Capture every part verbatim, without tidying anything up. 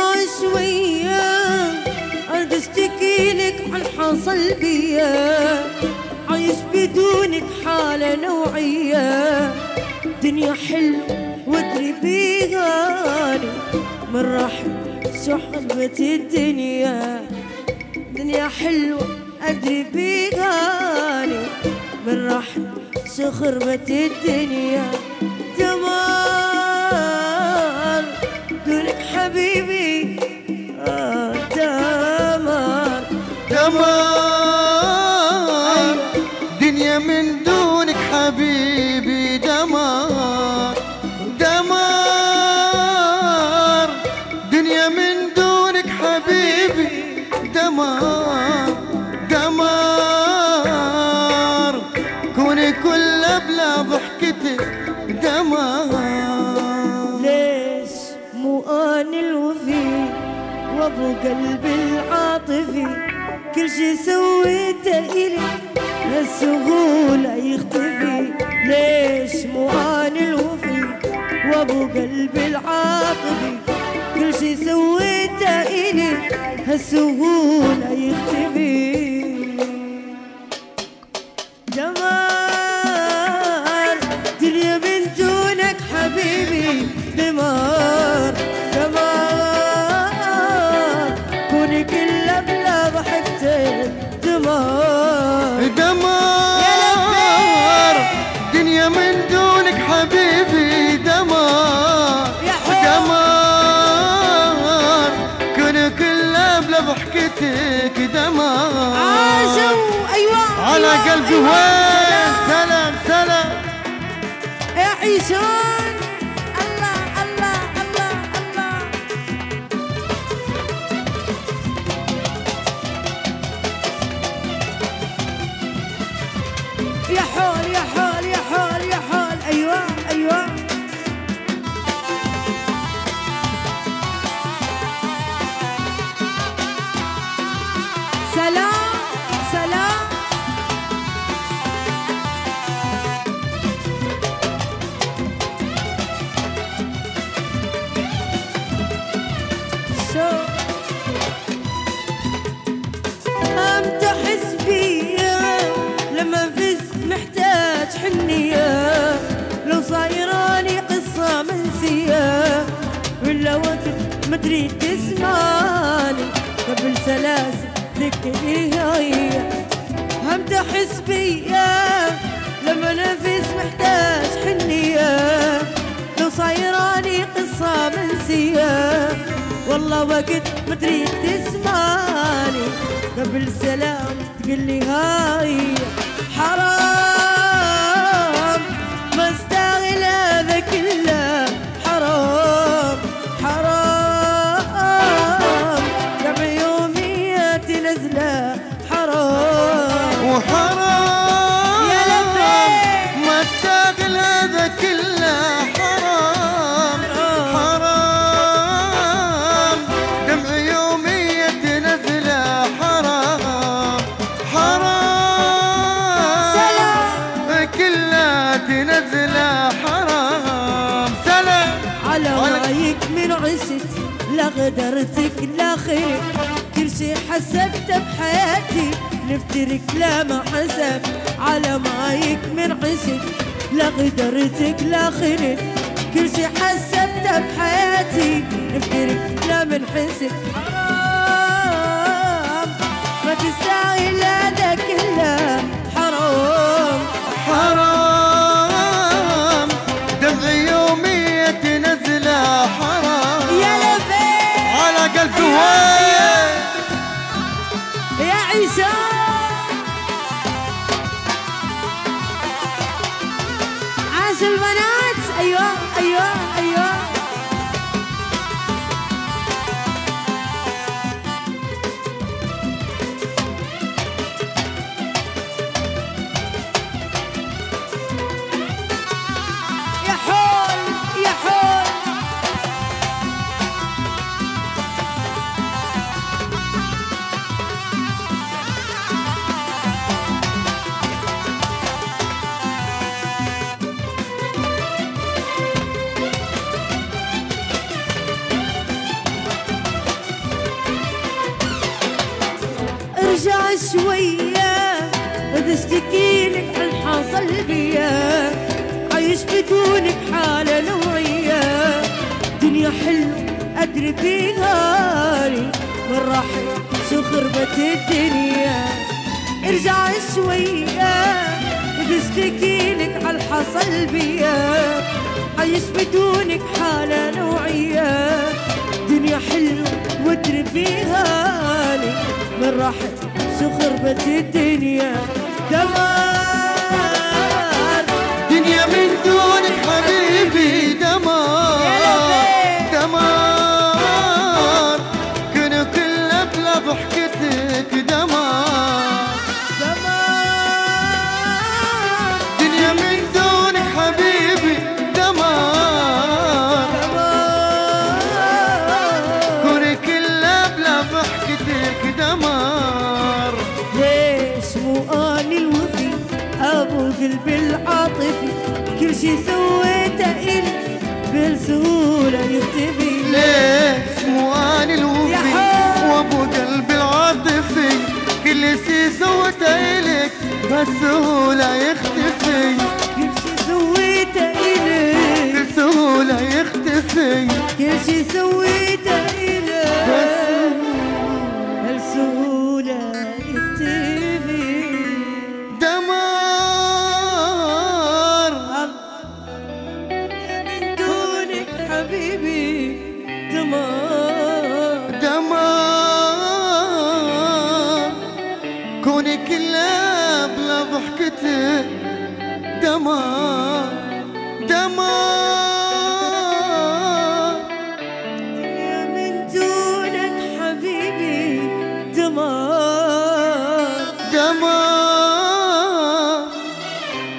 اسمع شوية أرجو اشتكي لك عن حصل بيا، عايش بدونك حالة نوعية، دنيا حلوة وادري بيها من رحمة شو حلوة الدنيا، دنيا حلوة أدري بيها من رحمة شو خربة الدنيا. دمار دونك حبيبي آه دمار دمار دنيا من دونك حبيبي دمار دمار دنيا من دونك حبيبي دمار دمار كوني كله بلا ضحكتك دمار. ليش مو أنا الوفي وابو قلبي العاطفي كل شي سويته إلي هالسهولة يختفي، ليش مو أنا الوفي وابو قلبي العاطفي كل شي سويته إلي هالسهولة يختفي. دمار دنيا من دونك حبيبي دمار دمار كوني كله بلا ضحكتك دمار دمار دنيا من دونك حبيبي دمار دمار كوني كله بلا ضحكتك دمار. عاشو ايوه على قلبي وين سلام سلام يعيشون. الله الله الله الله يا حول يا حول يا حول يا حول. ايوه ايوه سلام سلام لو صايراني قصة منسية ولا وقت مدري تسمعني قبل سلاسل ذكريها هي هم تحس بيا لما نفس محتاج حنية لو صايراني قصة منسية والله وقت مدري تسمعني قبل سلام تقلي هاي حرام كله حرام حرام كم يومياتي نزله حرام وحرام يا لبيك ما تاكل هذا كله حرام حرام دمع يومياتي نزله حرام حرام سلام كله تنزله حرام على رايك من عشت لا قدرتك لا خير كل شي حسبته بحياتي نفترك لا ما حسب على مايك من عشت لا قدرتك لا خير كل شي حسبته بحياتي نفترك لا من حسب حرام ما تستاهل هذا كله حرام حرام دمع يومي نزله حرام يا لبيك على قلبي وين يا عيسى عاش البنات. ايوه ايوه ايوه شوية بتشتكيلك عالحاصل بيا، عايش بدونك حالة نوعية. دنيا حلوة أدري بيهاري من راحت شو خربت الدنيا. ارجع شوية بتشتكيلك عالحاصل بيا، عايش بدونك حالة نوعية. دنيا حلوة وأدري بيهاري من راحت شو خربت الدنيا. دمار دنيا من دونك حبيبي، دمار دمار كنو كله بلا ضحكتك، دمار دمار دنيا من دونك حبيبي، دمار دمار كنو كله بلا ضحكتك، دمار. ليش مو اني الوفي ابو قلبي العاطفي، كل شي سويته الي بالسهولة يختفي. ليش مو اني الوفي وابو قلبي العاطفي، كل شي سويته الك بالسهولة يختفي. كل شي سويته الك بالسهولة يختفي. كل شي سويته الك بالسهولة يختفي. دمار حبيبي، دمار دمار كوني كلها بلا ضحكتك، دمار دمار دنيا من دونك حبيبي، دمار دمار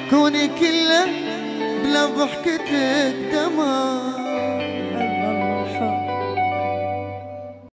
كوني كلها بلا ضحكتك، دمار.